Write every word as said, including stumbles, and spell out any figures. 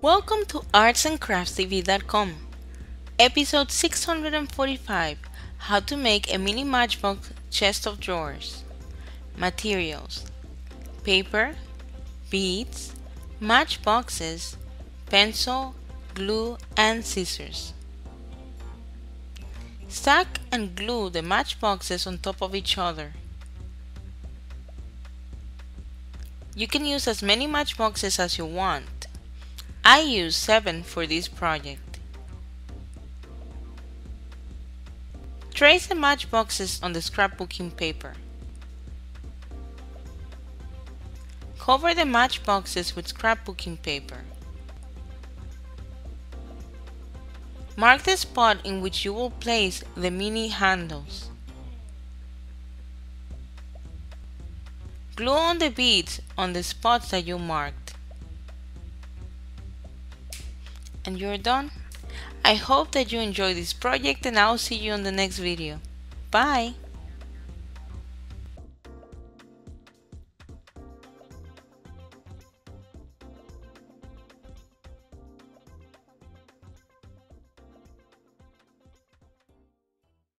Welcome to Arts and Crafts T V dot com, episode six hundred forty-five, How to Make a Mini Matchbox Chest of Drawers. Materials: paper, beads, matchboxes, pencil, glue, and scissors. Stack and glue the matchboxes on top of each other. You can use as many matchboxes as you want. I use seven for this project. Trace the matchboxes on the scrapbooking paper. Cover the matchboxes with scrapbooking paper. Mark the spot in which you will place the mini handles. Glue on the beads on the spots that you marked. And you're done. I hope that you enjoy this project, and I'll see you on the next video. Bye!